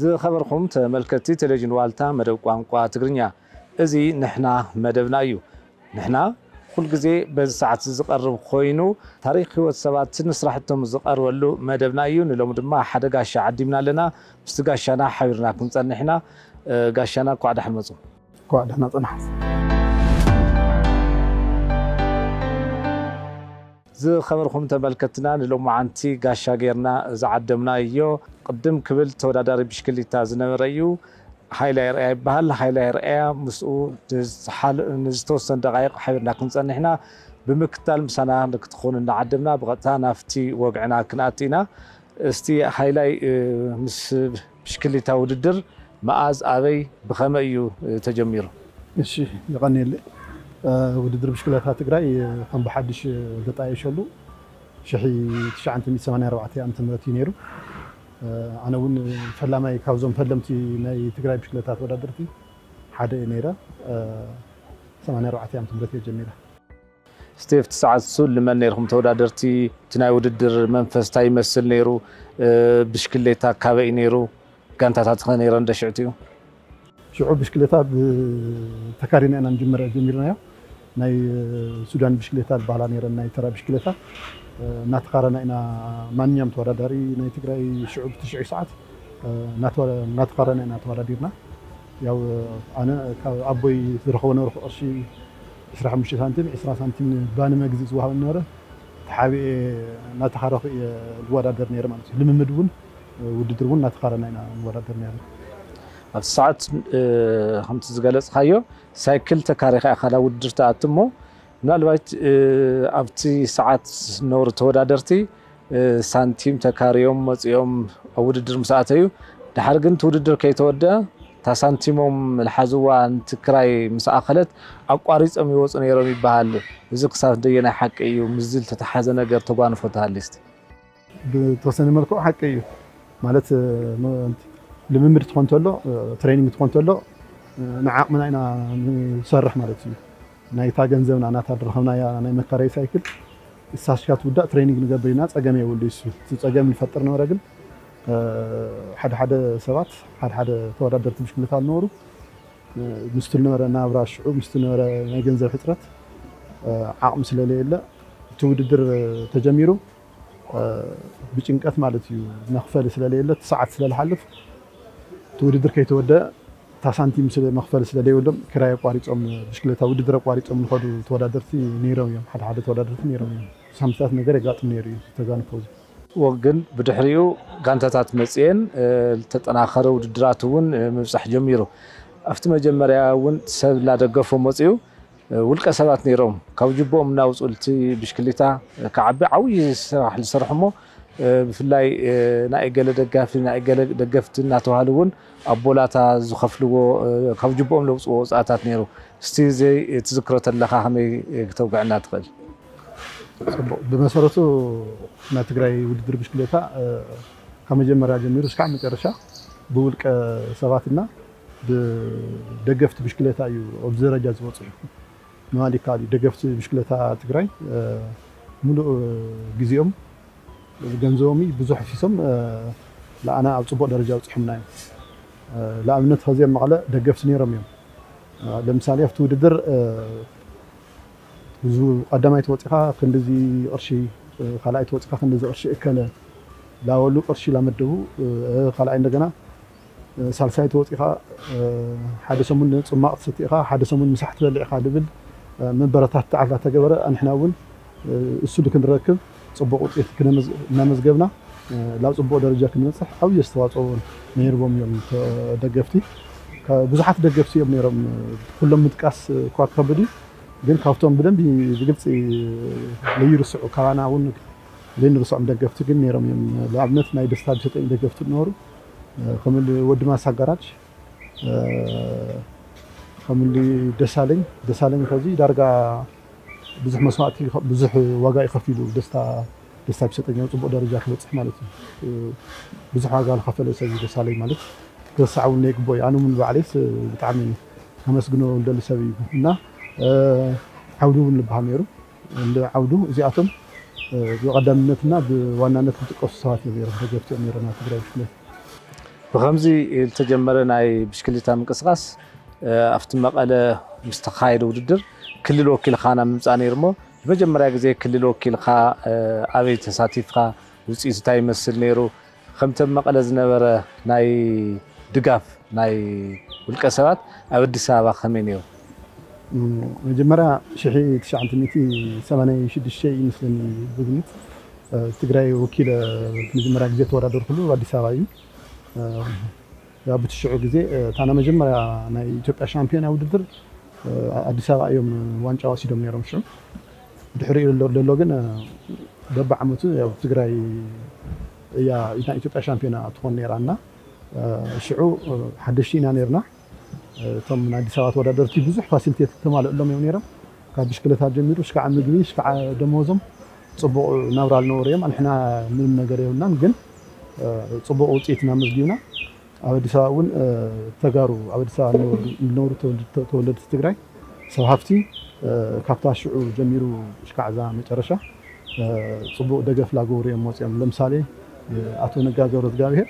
زخبركم تملكتي تلفزيون والتا مدو قوانقوا تغرينيا ازي نحنا مدبنايو نحنا كل غزي بساعات زقرب خوينو تاريخ هو سبات نسرحتهم زقرولو مدبنايو نلوم دما حدغاش عديمنا لنا بسغاشنا حيرناكم صنحنا غاشنا قعد حمصو قعد حنا صنح زخبركم تملكتنا لو معنتي غاشا غيرنا زعدمنا يو قدم كبل توداداري بشكليتا زنبريو هايلاير اي بحال هايلاير اي مسؤول حال نستوسن دقائق حبرنا كنصنحنا بمكتال مسانا نكتخون نعدمنا بغتا نافتي وقعنا كناتينا استي هايلاي مس بشكليتا وددر ماز ابي بخميو تجميرو ماشي يغني وددر بشكلاتها تقراي كان بحدش قطايشلو شحي 1984 ዓ.ም ነይሩ ኣነ ውን ፈላማይ ካብዞም ፈለምቲ ናይ ትግራይ ብሽክለታት ወዳድርቲ ሓደ ነይራ 84 ዓ.ም ጀሚራ ስቴፍ ሰዓት ሱል ለማን ነይሩም ተወዳድርቲ ትናይ ወድድር መንፈስ ታይ መስል ነይሩ ብሽክለታ ካበይ ነይሩ ጋንታታት ነይራ እንደሽዕትዩ شعو بشكليتات تكارينا أنا مجمرة جميلنا ناي السودان بشكليتات بعلانيرا ناي ترى بشكليتات ناتقارنا إنا من يوم تورا داري ناي تقرأي شعوب 9 ساعات ناتقارنا إنا تورا ديرنا ياو أنا كأبوي رخونا رخو أشي 15 سنتيم 10 سنتيم بان مجزز وها النورة تحبي ناتقارنا الورا ديرنا مانس لما مدون وددرون ناتقارنا إنا الورا ديرنا ساعات خمس زغالص خايو سايكل تكاريخ اخلا ودرتاتمو نالوايت ابتي ساعات نور تودادرتي سانتيم تكاريوم مصيوم اوددرم ساعتايو دحرغن توددر كيتودا تا سانتيموم الحزوان تكراي مساخلت اقواريصم يوصن يرم يبال ازق ساعت دينا حقيو مزل تتحازه نجر تغانفوتالست بتوسن ملكو حقيو مالت لممر تخونتلو تريننج تخونتلو نعقمنا انا نسرح مالتي نايتا غنزبنا انا تدرخنا يا انا مكاري سايكل الساشات ودا تريننج نغبرينا صقم يولي سو صقم يفطر نورا غن حد سبات حد تودادرت مشكله تاع نورو مستنوره نابرا شعو مستنوره غنزب فطرت عقم سلاليله توددر تجميرو بچنقات مالتي نخفل سلاليله 9 سلالحلف توددر كيتودى تا سنتيم سله مخفل سله ديولم كراي قاريصوم بشكلتا وددر قاريصوم نخدو تودادرتي نيرو يوم حد تودادرتي نيرو سامسات ነገር يغاطم نيرو تزانفوز وغن بدحريو غانتاتات مصين تتناخرو وددراتون مبصح جميرو افت مجمرياون سب لا دغفو مصيو ولقه سبات نيرو كاوجبوم ناوصلتي بشكلتا كعبي عوي سراح لسرحمو بفلاي ناي قال دغافي ناي قال دغفتنا توالون ابولاتا زخفلو كوجبوم لوصو صاتات نيرو استي زي تذكرت الله خامي توقعنا تقل بمسرته ما تغراي وددر بشكليتا كما جمرا جميرو سكع مترشا بولق سباتنا بدغفت بشكليتا يو اوبزرجا زوصو مالكالي دغفت بشكليتا تغراي ملو غزيوم ገንዘውሚ ብዙ ሐፊሶም ለአና አጽቦ ደረጃው ጽሕምናይ ለአምነት ሀዚያ መቀለ ደገፍስኒ ረሚም ለምሳሌ አፍቱ ድድር ብዙ አዳማይት ወጽኻ ከንደዚ ቅርሺ ኻላይት ወጽኻ ከንደዚ ቅርሺ እከለ ላወሉ ቅርሺ ላመደቡ ኻላይ እንደገና ሳልሳይት ወጽኻ ሓደ ሰሙን ጽማቅ ስትኢኻ ሓደ ሰሙን መስሕት ለልኢኻ ድብል መንበረታት ተዓላ ተገበረ አንሕናውን እሱ ልክንረክብ صبوا قطيت كنا نمزجبنا لا صبوا درجه كنا صح او يستواصوا نيربوم يوم دغفتي بزحف دغفتي يوم نيرم كلهم متقاس كواكبدي ግን ካፍቶም ብደንብ ይግልጽ ለይርሰዑ ካናውን ለንርሰዑ ደገፍቲ ግን ነይሮም ለአብነት ናይ ደስታ ድሰጠኝ ደገፍቲ ነውሩ ከመል ወድማ ሳጋራች ከመል ደሳለኝ ከዚህ ዳርጋ بزح مساعتي بزح وقاي خفيلو دستا بسطنيو صبو درجه خلص معناته بزح قال خفله سيد سالي مالك كسعون ليك بوي انا من بعليس بتعمي خمسغنو ولد سبينا عودو بالباميرو عند عودو زياتهم بقدمتنا بوانانه تقصات يرجفتو ميرنا تدريش له بخمزي التجمرنا أي بشكلتها من قصقاص أفتمق على مستخاير وددر كل الوكيل خانا ممتعني رمو بجمرة جزء كل الوكيل خا عبيد تساتيف خا وتسيس تايم السنيرو خمتمق على زنبرة ناي دقاف ناي والكسرات أودي ساعة خمينيو بجمرة شحيت شعن تميتي سماني شد الشيء مثل البذنت تقرأي وكيل بجمرة جزء ورا دور كله ودي ساعة يابت الشعور جزء تانا مجمرة ناي تبقى شامبيون أو ددر أودي ساعة يوم وان شاوسي دوم يوم شو الحرية لللوجن ربع عمته تقرأي يا إذا تبقى شامبيون تكون نيرنا شعو حدشينا نيرنا تم نادي سوات ولا درتي بزح فاسيلتي تمال اللهم يونيرم كبشكلتها جميل وشكع عمقلي شكع دموزم صبوا نورا النوريم نحنا من نجريونا نجن صبوا وطيتنا مزديونا عبد ساون تجارو عبد سا النور تولد تجري سوحفتي كابتا شعو جميل وشكع زام ترشة صبوا دقف لاجوريم موسيم لمسالي أتون الجاجر الجاهي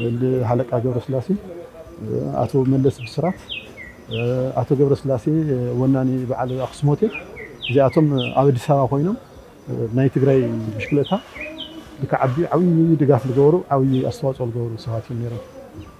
اللي حلق أجور سلاسي أتو ملس بسرعة أتو جبر سلاسي وناني بعلى أقسموتي جاتهم أول ساعة خوينهم نايت جراي مشكلتها بكعبي عوي دقاف الجورو عوي أصوات الجورو ساعات النيران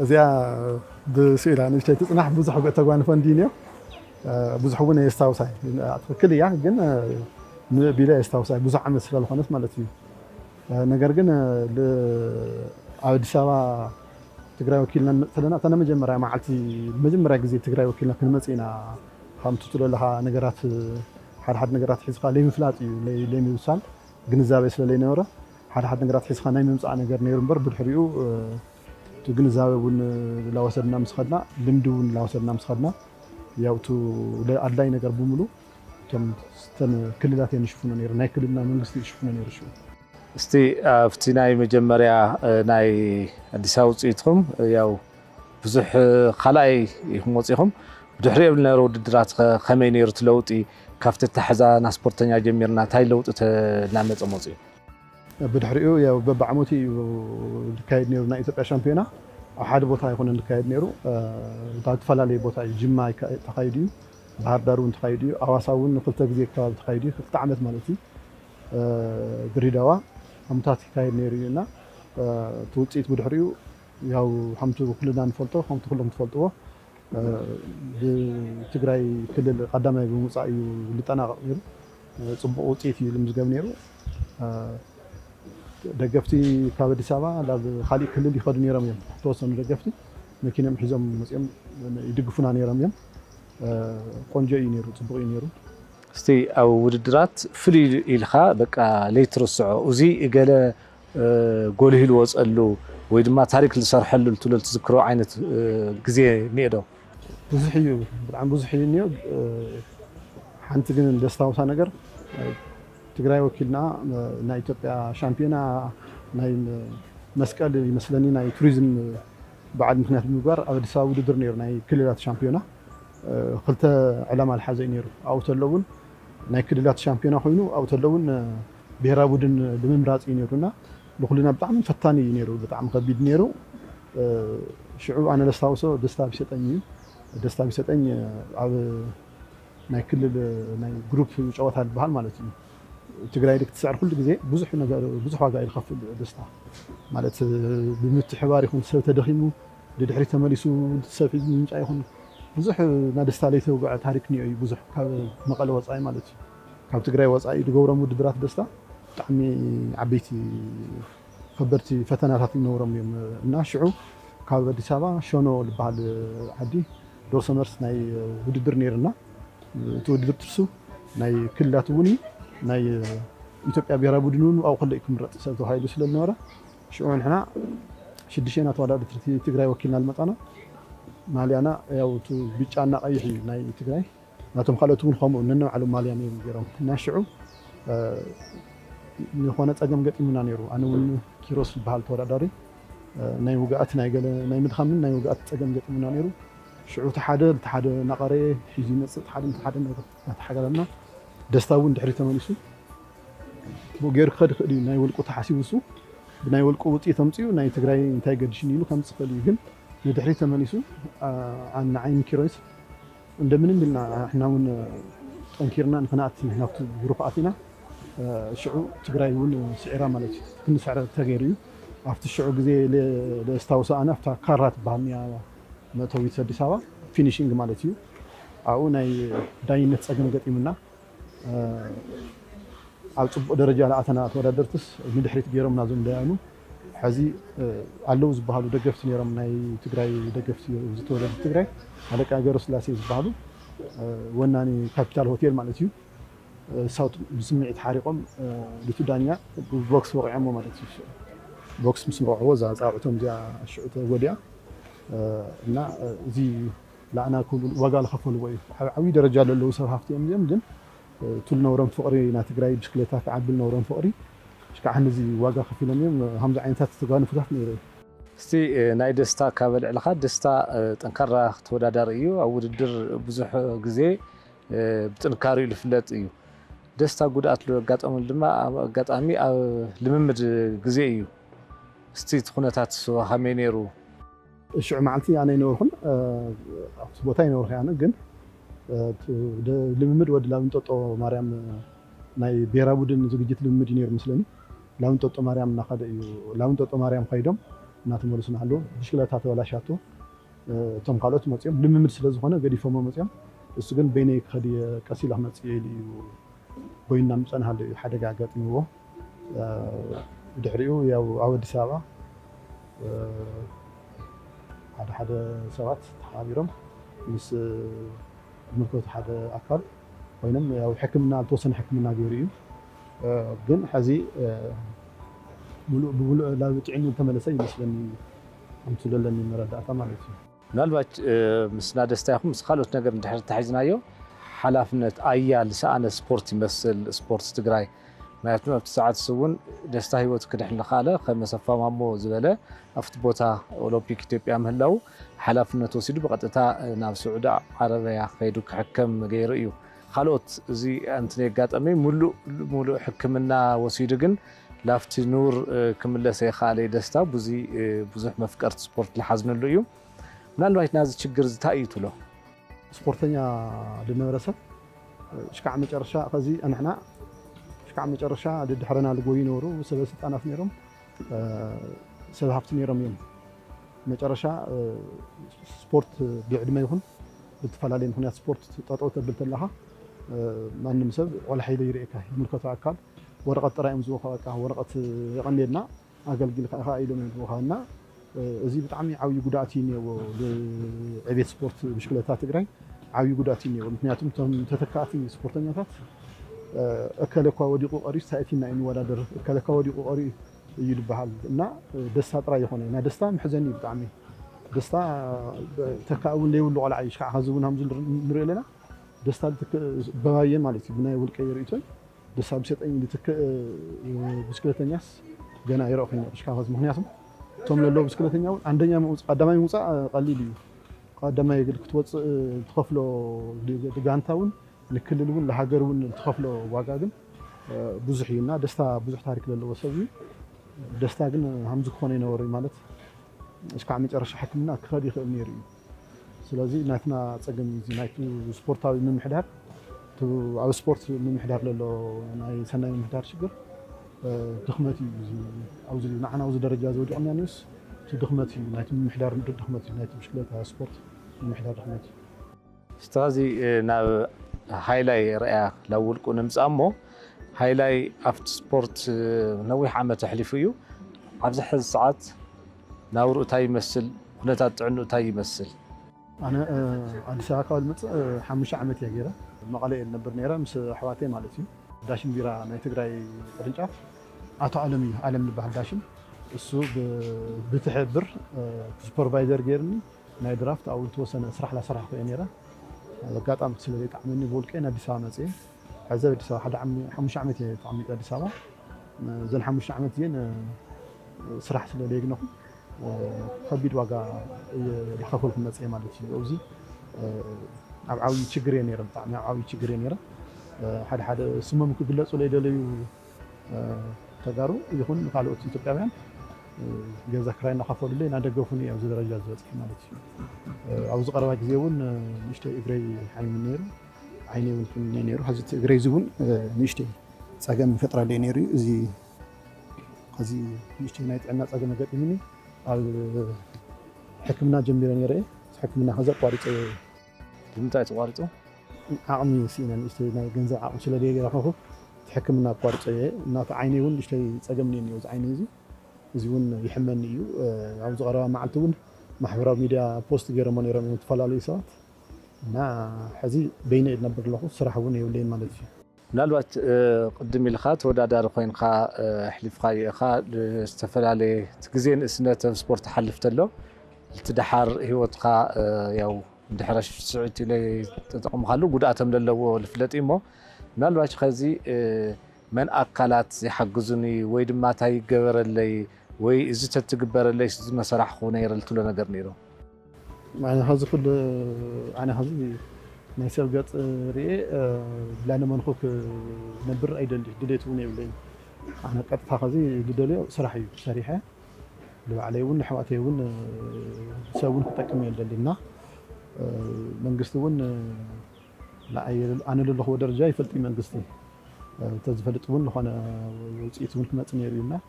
زيا بسير عن الشيء تسمح بزح بتجوان فندينيو بزحون يستوصي كل يوم جنا بلا يستوصي بزح مثل الخنص مالتي نجرنا لعود سوا تقرأ وكيلنا فلنا أنا مجمرة معتي مجمرة جزء تقرأ وكيلنا كلمة إنا هم تطلع لها نجارات حد نجارات حزقة ليه مفلاتي ليه ميوصل جنزاب إسلا ليه نورة حد نجارات حزقة نايم مس أنا جرني رمبر بالحريو تجنزاب ون لو سرنا مسخدنا لمدون لو سرنا مسخدنا ياو تو لأدلى نجار بوملو كم تن كل ذاتي نشوفنا نير ناكلنا من قصدي نشوفنا نير شو استي افتناي مجمرة ناي الدساوت يتهم ياو بزح خلاي يموتهم بدحري قبلنا رود درات خمين يرتلوتي كافت التحزة ناس برتنيا جميرنا تايلوت تنامت أموتي بدحريو ياو ببع موتي والكايد نيرو ناي تبقى شامبيونا أحد بوتا يكون الكايد نيرو تعد فلا لي بوتا الجماع تقايديو بحر دارون تقايديو أواساون قلت بزيك كاب تقايديو قلت عمت مالتي قريداوا أمتى تكاين نيرينا توتيت بدحريو ياو حمتو كلنا نفلتو حمتو كلهم نفلتوه تقرأي كل القدامى بموسعي ولتنا غير صب توتيت المزجم نيرو دقفتي كابد سبعة لا خالي كل اللي خد نيرام يوم توصل دقفتي لكن يوم حزام يوم يدقفون عن نيرام يوم قنجي نيرو صبغي نيرو استي أو ودرات فلي الخاء بقى ليترسع وزي قال قوله الوز قال له ويدما تارك اللي صار حلو انتوا تذكروا عينة جزية نيدو بزحيو عم بزحي نيو حنت جن دستاوس نجر تقرأي وكيلنا نا إثيوبيا شامبيونا نا مسكال اللي مثلني نا توريزم بعد مكنة المجار أو دساو ودر نيرو نا كليات شامبيونا قلت علامة الحزين نيرو أو تلون ناي كليلات شامبيونا خوينو أو تلون بهرا بودن بممرات ينيرونا بقولنا بتعم فتاني ينيرو بتعم قبيد نيرو شعور أنا لستاوسو دستابي ستاني على ناي كل ناي جروب شوات هالبحال مالتي تقرأي لك تسعر كل جزء بزحوا جاي الخف دستا مالت بمت حواري خون سوت دخيمو دحري تمليسو تسافي من جايهم بزح نادستا ليته وقع تارك نيو بزح مقال وصاي مالتي كاب تقرأي وصاي دقورة مود درات دستا طعمي عبيتي خبرتي فتنة هاتي نورم يوم ناشعو كاب بدي سبعة شونو البعد عدي دور سمرس ناي وددر نيرنا توددر ترسو ناي كلها توني ناي إثيوبيا بيرابو دنون أو قلقكم رأس سلطة هاي لسلا النورة شعون حنا شدشينا توالد تقرأي وكيلنا المطعنا ماليانا أو تو بيجانا أي شيء ناي تقولي ناتم خلوا تون خامو إننا على مالياني بيرون نشعو نخوانات أجمع قتيم نانيرو أنا ون كيروس بحال تورا داري ناي وقعت ناي قال ناي متخمن ناي وقعت أجمع قتيم نانيرو شعو تحدى نقري حزينة تحدى نتحقق لنا دستاون دحري تمانيسو بوجير خد خدي ناي ولقو تحسيوسو ناي ولقو وتي تمسيو ناي تقولي نتاي قدشيني لو خمس خليهم ندحري تمانيسو عن عين كيروس ندمن بلنا إحنا ون تنكرنا نفنات نحنا في رفقاتنا شعو تقرأي ون سعره مالتي كل سعر تغيري عرفت الشعو كذي لاستوصى أنا عرفت كارات بعمية ما توي تدي سوا فينيشينج مالتيو عون أي داينة أجمع قد إمنا عرفت درجة على أثناء ولا درتس ندحري تجيرم نازم داينو حزي علوز بحالو دقفتني رمناي تقرأي دقفتي وزتورة تقرأي على كأجرس لاسيز بحالو وناني كابيتال هوتيل مالتيو صوت بسمع تحرقهم لتدانيا بوكس وقع مو مالتيو بوكس مسموع عوزة تعبتهم جا شعوت وديا لا زي لا أنا كل وقال خفول وي عوي درجة اللي وصل هفتي أمزم تل نورم فقري ناتقرأي بشكلتها كعبل نورم فقري كأحنا زي واجه خفيف لميم همزة عين تات تجاني فتح نيره. استي نايد استا كابل على خد استا تنكره تودا داريو أو الدر بزح جزء بتنكاري الفلات يو. دستا جود أطلع قط أم لما قط أمي لممد جزء يو. استي تكون تات همينيرو. شو معنتي يعني نورهن بوتاي نوره يعني جن لممد ود لون تطو مريم ناي بيرابودن زوجيت لممد نير مسلمي. لون تطو مريم نخد يو لون تطو مريم خيدم ناتمر سنحلو مشكلة هذا ولا شاتو تم قالت متيم لم مثل زخنا قدي فما متيم السجن بيني خدي كسيل أحمد سيلي وبيننا مثلا هذا حدا قاعد يتموه دحريو يا عود سوا هذا حدا سوات حابيرم مس مركز حدا أكل بينما يا حكمنا توصل حكمنا جوريو جن حزي بقول لا تعينوا ثمن سيد مثلاً أمس ولا لني مرد أثمان فيه. نالبات مسنا دستاهم مسخالوت نقدر نتحرر تحجنا يو حلفنا أيام لسأنا سبورتي بس السبورتس تجري ما يتم بساعات سوون دستاهي وتكده إحنا خاله خمسة فما مو زبالة أفتبوتها أولمبيك تبي عمل له حلفنا توصيل بقت أتى نفس عدا عربية خيدوك حكم غير يو خالوت زي أنتني قات أمي ملو حكمنا وصيدقن لافت نور كمل سيخ علي دستا بوزي بوزح مفكرت سبورت لحزن اليوم من الوقت نازل تشجر زتايتو له سبورتنا للمدرسة شكا عم يترشا قزي أنا إحنا شكا عم يترشا ضد حرنا القوي نورو وسبست أنا في نيرم سبحت نيرم يوم مترشا سبورت بيعد ما يكون بتفعل عليه هنا سبورت تطوت بالتلاها ما نمسب ولا حيل يريكه ملكة أكل ورقة ترى مزوقة كه ورقة غنينا أقل قلقة خايلة من مزوقنا زي بتعمي عاوي جوداتيني وعبيد سبورت بشكلتات قري عاوي جوداتيني ومتنياتهم تتكاتين سبورتني فات أكلك وادي قاري ساعتين إن ولا در أكلك وادي قاري يلبها لنا دستها ترى هنا نا دستها محزني بتعمي دستها تكأون ليه ولو على عيش خازون هم زل نريلنا دستها بهاي مالتي بناء والكيريتون دساب سيت أين لتك بسكلة الناس جانا يروحين إشكال مهنياتهم توم للو بسكلة الناس عندنا موسى قدامي موسى قليلي قدامي الكتوات تخفلو دجانتاون لكل لون لحجرون تخفلو واجدهم بزحينا دستا بزح تارك للو سوي دستا جن همزق خانينا وري مالت إشكال ميت أرشح حكمنا كخادي خميري سلازي نحنا تجمع زيناكي سبورتا من محدها تو على سبورت من محدار للو ناي سنة من محدار شجر دخمتي عاوز نحن عاوز درجة زوجي أميانوس تدخمتي ناي من محدار تدخمتي ناي مشكلتها سبورت من محدار دخمتي استاذي نا هايلاي رأي لو لكون مسأمو هايلاي أفت سبورت نوي حامة تحلفيو عبز حز ساعات ناورو تاي مسل خلتات عنو تاي مسل أنا ساعة قادمت حمش عمت يا جيرة مقالة النبرنيرة مس حواتي مالتي داشن بيرا نتقرأي رجع عطوا عالمي عالم البحر داشن السوق بتحبر سوبرفايزر جيرني ناي درافت أو توصل سرح لا سرح كأنيرة لو كانت عم تسلبي تعملني بولك أنا بسامة زين عزبي بسامة حد عمي حمش عمتي تعمل بسامة زين حمش عمتين سرح سلبي جنوه وخبيد واقع يحكوا لكم ناس إيه ما لتشي أوزي عاوي تشجرينيرة تعمل عاوي تشجرينيرة حد سماه ممكن بالله سلبي دليل تجارو يكون قالوا أنتي تبعين جزاكرين نخافوا لله نادقوفني أو زدرج جزوات كمان شيء أو زقارة ما كذيون نشتى إجري عين نير عيني ونكون نير وحزت إجري زبون نشتى ساقم من فترة لينيري زي قزي نشتى نايت عنا ساقم ما جاب مني على حكمنا جنبنا نيره حكمنا هذا قارته تنتهي قارته عمي سينا نشتى نايت جنزة عمش لا ديجي رفعه حكمنا قارته ناف عيني ون نشتى ساقم نيني وز عيني زي زيون يحملني يو عاوز قراءة معتون محورة ميديا بوست جرماني رامي متفلا ليسات نا حزي بين إدنا برلخو صراحة وني ولين ما لفي نالوقت قدمي الخات ودا دار خوين خا حلف خاي خا استفلا عليه تجزين السنة في سبورت حلفت له تدحر هو تخا ياو دحرش سعودي لي تقوم خلو بدأتهم للو الفلات إمه نالوقت خزي من أقلات زي حجزني ويد ما تاي جبر اللي وي إذا تتجبر اللي إذا ما صراحة خونير اللي طلنا جرنيره. أنا هذا كل أنا هذا ناس يبغت رأي لأن من خوك نبر أيضا دليتوني ولا أنا قد فخذي دليل صريحة لو عليهن حواتهن سوون تكمل دلنا من قصدهن لا أنا اللي هو درجة يفلت من قصده. تزفلت ون خنا وزيت ون كمات نيرينا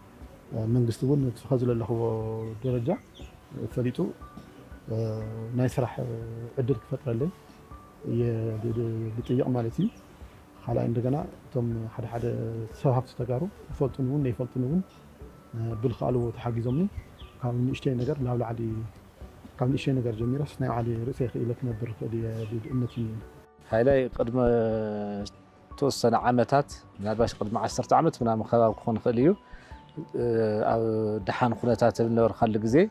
من قصد ون تخزل اللي هو درجة فليتو ناس راح عدة فترة لي بتيجي عمالتي على عندنا تم حد سهفت تجارب فلتون ون يفلتون ون بالخالو تحجزوني كان إشتي نجار لا ولا عادي كان إشتي نجار جميلة صنع على رسائل إلك نبر للأمتي هاي قد ما توصل عمتات نباش قد معصرت عمت من مخاوب خون خليو دحان خونتات النور خلق زي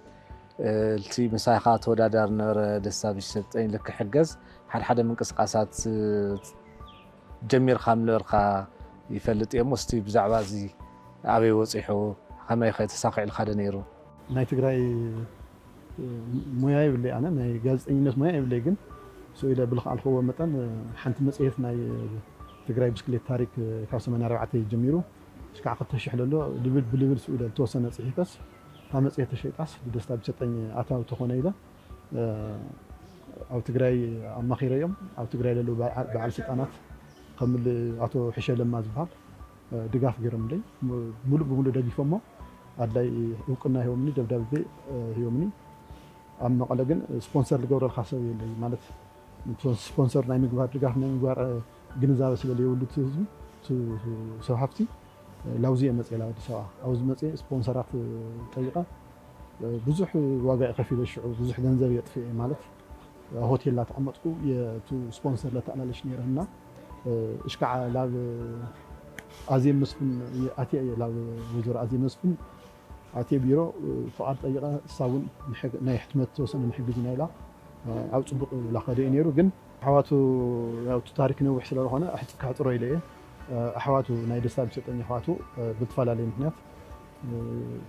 التي مساحات ولا دار نور دسابيش تين لك حجز حدا من قصقاسات جمير خاملور خا يفلت يمستي بزعبه زي ابي وصيحو خما يخيت ساقع الخدنيرو ناي تجراي موياي باللي انا ناي غازينت موياي باللي كن سويله بالخال هو متن حنت مصيف ناي تقرأي بسكليت تاريخ كاسمة نرعتي جميرو شكاع قد تشحل له لبل سؤال توصلنا صحيفس هم صحيح تشيء تاس بدستاب ستين عتاو تخوني ده أو تقرأي أما خير يوم أو تقرأي له بعال ستانات قبل عتاو حشة لما زبها دقاف جرملي مول دجي فما عدلي يمكننا يومني دبدب في يومني أما على جن سبونسر الجورة الخاصة اللي مالت سبونسر نايم جوار دقاف نايم جوار جنزاوي سلالي ولد سوزي سوحفتي لوزي أمتى لا تساعة أو زمتى سبونسرات طريقة بزح واقع خفيف الشعور بزح جنزاوي يطفي مالك هوتيل لا تعمتكو يا تو سبونسر لا تعمل شنير هنا إشكع لا عزيم مسفن أتي لا وزير عزيم مسفن أتي بيرو فعال طريقة ساون نحق نحتمت توصل نحق جنايلا أو تبق لقديني رجن حواتو أو تارك نوح سلالة هنا أحد كاتر إليه حواتو نايد ساب ستني حواتو بتفعل عليه مهنة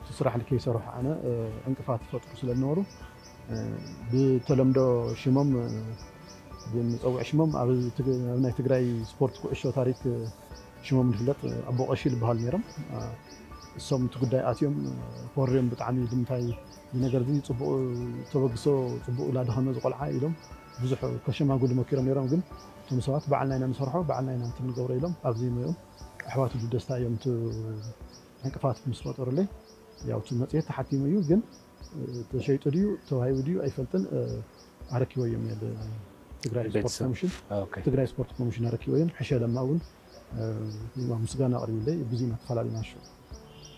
تصرح لكي صرح أنا انقفات فترة سل النورو بتلمدو شمم أو شمم أو نتجري سبورت كوشة تارك شمم الفلات أبو أشيل بهالميرم الصوم تقدر أتيم فوريم بتعمل دمتاي ينقرضي تبقى لا دهنا زقل عائلهم بزحوا كشما أقول مكيرم يرام قل تمسوات بعلنا إنا مسرحوا بعلنا إنا نتمن جوري لهم أبزيم يوم أحوات الجدست أيام تو انقفات مسرات أرلي ياو تمت تحتي ميو قل تشيء تديو توهاي وديو أي فلتن عركي ويم يد تجري سبورت كوميشن تجري سبورت كوميشن عركي ويم حشة لما أول مسجنا قريبلي بزيمة خلال ناشو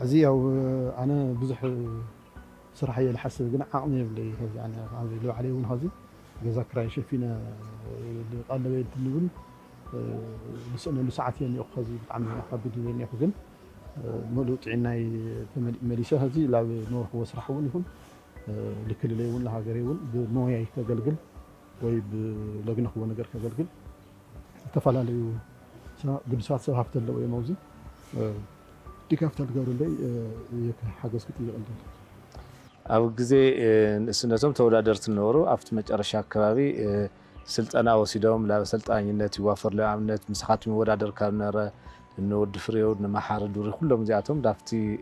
عزيز أنا بزح صراحة الحس جنا عقني بلي يعني عن اللي عليه ونهزي ذكرى شفينا قلنا بيتلون بس إنه لساعتين يأخذ عم يأخذ يأخذن ملوط عناي مليشة هذه لا نور هو صرحونهم لكل ليون لها قريون بمويه كجلجل ويب لقنه هو نجر كجلجل تفعل ليو قبل ساعات سهافت اللي ويا موزي تكافت الجار لي حاجة كتير عندهم أو جزء سنتهم تولادرت النورو عفت متأرشاك كبابي سلت أنا وسيدهم لا سلت أني توافر لا عملت مسحات من ورادر كارنر نود فريود نمحار دوري كلهم جاتهم دافتي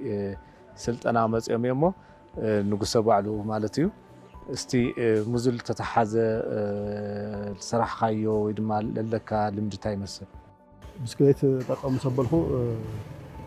سلت أنا عملت يوم يومه نقصبوا عليه مالتيو استي مزل تتحاز الصراحة خيو ويدمال للك لمدة تايمس بسكليت بقى مصبلخو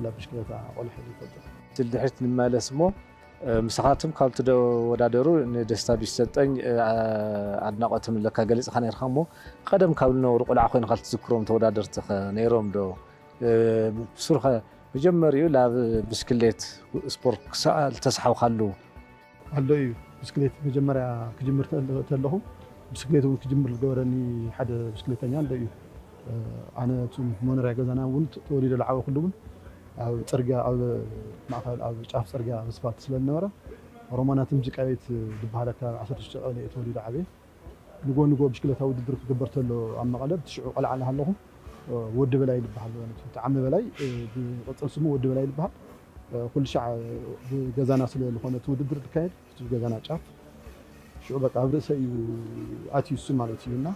لا مشكله اقول حلي تطط تلدحت لما لا اسمو مساحاتهم كانت ودادروا ندستابي سلطان عدناقتهم لك غليص خنا يرخمو قدم كابلنا ورقلع خوين خلت ذكرهم تودادرت نيروم دو بسرخه مجمريو لا بسكليت سبورت سال تسحو خلو الله بسكليت مجمريا كجمرت تلهم بسكليت وكجمر الدوراني حدا بسكليتان الله انا منرا غزانا ولت توريد العو كلهم أو ترجع أو معقل أو شاف ترجع بسبات سلنا ورا رومانا تمسك عليه بهذا كان عشان تشتغل يتولي لعبه نقول بشكل تاود درك دبرت له عم غلب تشعو قلع على هالهم ود بلاي بحال عم بلاي بتصمو ود بلاي بحال كل شع جزانا سلنا هنا تود درك كايد جزانا شاف شو بقى عبرسه يأتي السمع لتينا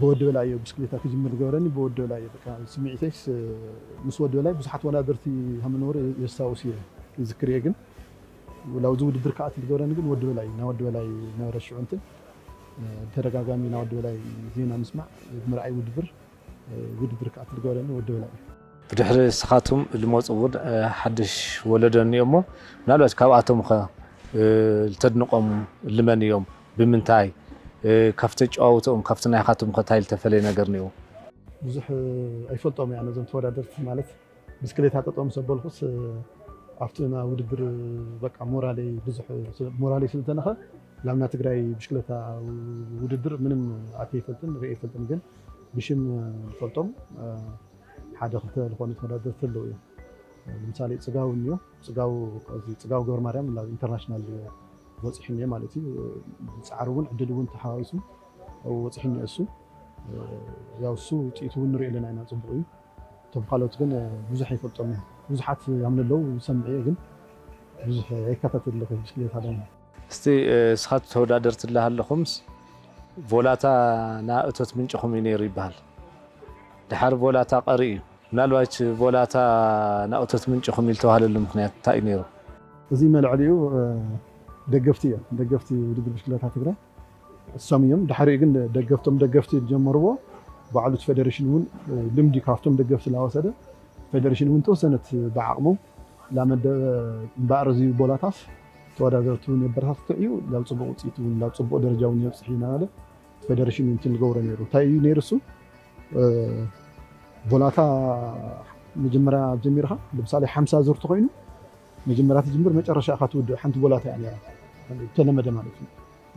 بود ولا أيه بسكليتها كجمر جوراني بود ولا أيه كان سمعتش مسود ولا بس حتى ولا درتي هم نور يستاوسيه يذكر يجن ولو زود دركات الجوراني يقول ود ولا أيه نود ولا أيه نور شو أنت ترجع جامي نود ولا أيه زينا نسمع مرأي ودبر ود دركات الجوراني ود ولا أيه بدحر سخاتهم اللي موت أول حدش ولدني يومه من على كواتهم خا تدنقهم لمن يوم بمنتاي كفتش أوتهم كفتنا يخاتهم قتايل تفلينا قرنيو. بزح أيفلتهم يعني زين تورا درت مالت بسكليت هات تهم سبول خص عفتنا ودبر بقى مورالي بزح مورالي فلتنا خا لما تقرأي بسكليتها ودبر من عتي فلتن رأي فلتن جن بشم فلتهم حدا خطة القانون تورا درت اللوية مثالي تجاو نيو تجاو جور مريم لا إنترناشنال وصحني مالتي تعرون عدلون تحاوسو او وصحني اسو ياو سو تيتو نري لنا انا صبري تبقالوت كن بزح يفطمي بزحات يامللو سمعي كن بزح يكتت له شي هذا استي سخات تودادرت لها لخمس فولاتا ناءتوت منچخم ينير يبال دحر فولاتا قري منالواچ فولاتا ناءتوت منچخم يلتوهال لمخنيات تا ينيرو زي ما عليو دقفتي ودد مشكلات هتقرأ الساميم دحري قلنا دقفتي الجمروا بعلوت فدرشين ون لمدي كافتم دقفت الأوسادة فدرشين ون توسنت بعقمو لما بعرزي بولاتاف تودا درتون يبرهات تعيو لو صبوا تيتون لو صبوا درجاون يبصحين هذا فدرشين ون تلقوا رنيرو تايو نيرسو بولاتا مجمرة بجميرها لبسالي حمسة زرت قينو مجمرات الجمر مجرش أخذت حنت بولات يعني تنمد مالتي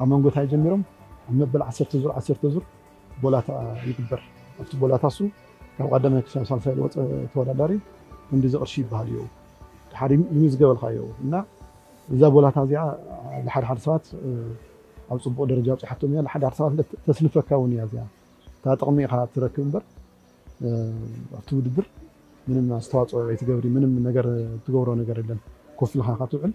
أما نقول هاي جمرهم نبل عصير تزور بولات يكبر أفت بولات أصو كقدمة سامسون في الوقت تورا داري ونجزء أرشيب بهاليو حريم يميز قبل خيو إنه إذا بولات هذه لحد حرصات أو صبوا درجات حتى مية لحد حرصات تسلفها كوني هذه تاتقمي خلاص تركمبر أفت ودبر من الناس تواصل ويتجبري من النجار تجورون نجار لنا كوفي الحاقات وعل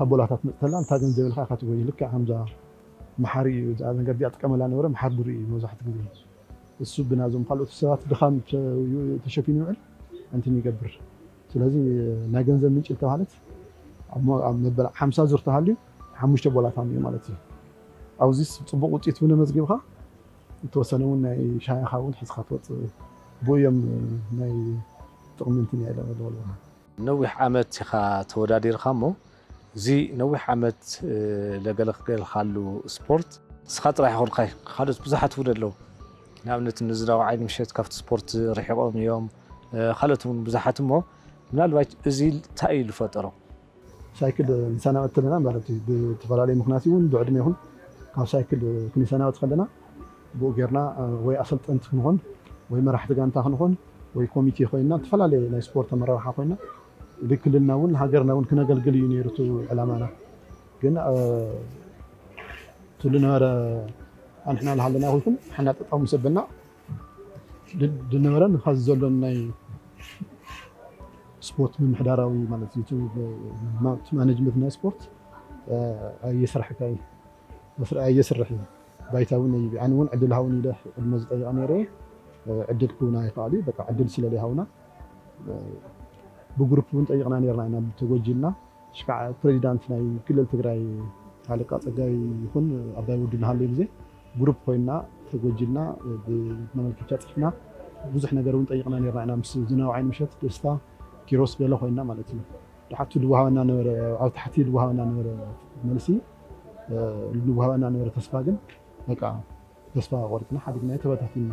هبولاتات مثلا تاجن زي الخاخات ويجي لك عمزة محاري وزعلان قد يعطيك أمل أنا ورا محار بري مزحت قديم السب نازم قالوا الساعات دخان تشوفيني وعل أنت نيجبر سلازي ناجن زي منش أنت مالت عم نبلا حمسة زرتها عليه حمش هبولات عمي مالتي عاوزيس طبق وتيت ونا مزجبها توصلون ناي شاي خاون حس خطوة بويم ناي تقمنتني على هذول نوح عمت خا تودادير خامو زي نوح عمت لجلقيل خالو سبورت سخط راح يخون خي خالص بزحت ودلو نعمة النزلة وعين مشيت كفت سبورت رح يقوم يوم خالتهم بزحت مو من الوقت زي تأيل فترة سايكل إنسان أتمنى بعرفي بتفرالي مخناتي وندعد ميهون كسايكل كل إنسان أتخلنا بوجرنا ويأصلت أنت خنون ويمرحت جانت خنون ويكوميتي خوينا تفرالي ناي سبورت مرة راح خوينا بكلنا ون هاجرنا ون كنا قلقل ينيرتو علامنا قلنا تقولنا هذا إحنا اللي حلنا قلتم إحنا تقوم سبنا دنورن خزولنا سبورت من حداراوي مالتيتو مانجمنت ناي سبورت يسرح كاي مسرع يسرح بايتاوني عنون عدل هاوني له المزطي أميري عدل كونا يقالي بقى عدل سلالي هاونا بجروب وانت أي غناني رأينا بتوجينا شكا بريزيدانتنا كل التجاري علاقات الجاي يكون أبدا ودنا هالليزة جروب خوينا توجينا بمملكة تحنا بزحنا جرو وانت أي غناني رأينا مسجنا وعين مشت قصة كيروس بيلا خوينا مالتنا تحت الوها نانور أو تحت الوها نانور مالسي الوها نانور تسفاجن هكا تسفاج ورتنا حدنا تبتهتنا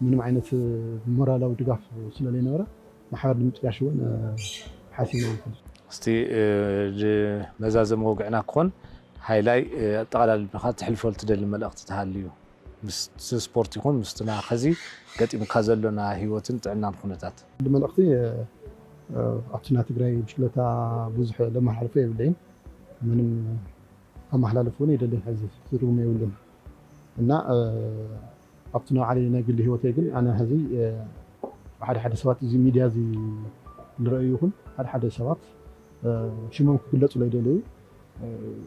من معينة مرة لو تقف وصل لي نورة محاور متقاشون حاسين استي مزازم وقعنا كون هايلاي طالع البخات حلفوا لتدل ملقت تهاليو بس سبورت يكون مستمع خزي قد مكازلنا هيوتن تعنا نخونتات ملقتي عطينا تقراي بشلتا بوزح لما حرفيه بدين من هم حلالفوني دل حزي رومي ولن انا أبتنا علينا قل لي هو تاجل أنا هذي حد سوات زي ميديا زي الرأيهم حد سوات شو ممكن كله ولا يدلي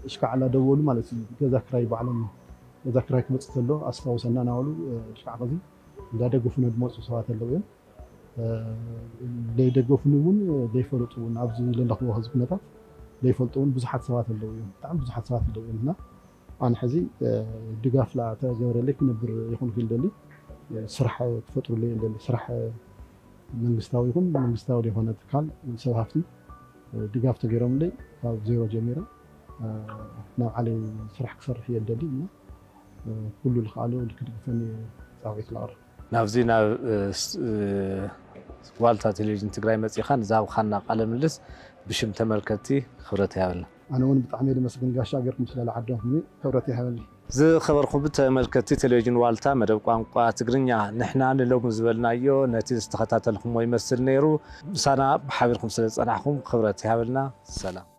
إشكال على دول مالتي كذكرى بعلم ذكرى كم تستلوا أصلا وصلنا نقول إشكال غزي لا دقفنا دموس وسوات اللوين لا دقفناون لا يفلتون عبز لنقوه هزبناته لا يفلتون بزحت سوات اللوين تعم بزحت سوات اللوين هنا أنا حزي دقاف لا تجاور لك نبر يكون في الدليل سرح فترة لي سرح من مستوى يكون من مستوى اللي هنا تكال سهفتي دقاف تجيرهم لي زيرو جميرة نوع على سرح كسر في الدليل كل الخالو الكل فني ساوي كلار نافزينا والتات اللي جنتقرأي مسيخان زاو خنا قلم اللس بشم تملكتي خبرتي هلا أنا وين بتعمل مسكين قاشا قرب مثل العدوهم خبرتي هبلي زي خبركم بتملكتي تلفزيون والتا مدبقان قا تقرنيا نحن عن اللي مزبلنا يو نتيجة استخطاطاتكم ويمثل نيرو سنة بحبركم سنة أناحكم خبرتي هبلنا سلام.